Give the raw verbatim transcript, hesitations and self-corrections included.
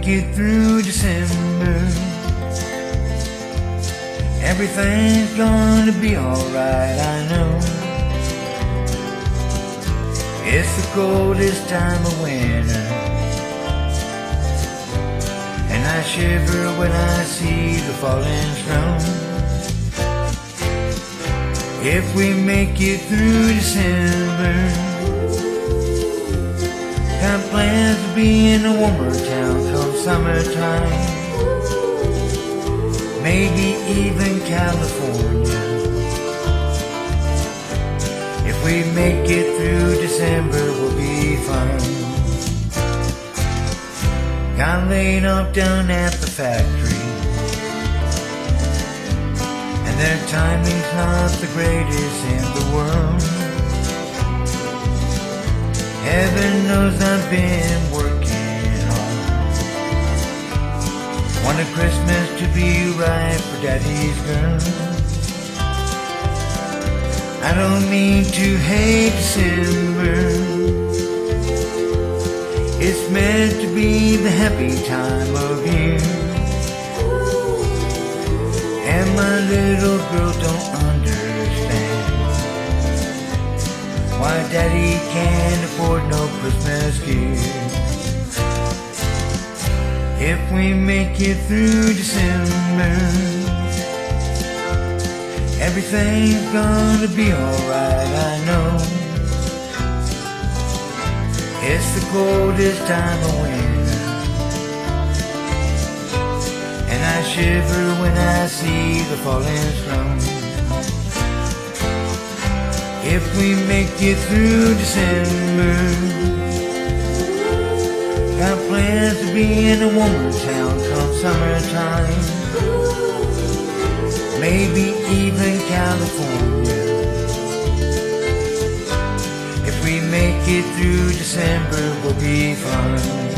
make it through December. Everything's gonna be alright, I know. It's the coldest time of winter, and I shiver when I see the falling snow. If we make it through December, got plans to be in a warmer town come summertime. Maybe even California, if we make it through December we'll be fine. Got laid off down at the factory, and their timing's not the greatest in the world. Heaven knows I've been working hard. Wanted Christmas to be right for Daddy's girl. I don't mean to hate December. It's meant to be the happy time of year, and my little girl don't understand why Daddy can't afford no Christmas gift. If we make it through December, everything's gonna be alright, I know. It's the coldest time of winter, and I shiver when I see the falling snow. If we make it through December, got plans to be in a warmer town come summertime. Maybe even California, if we make it through December we'll be fine.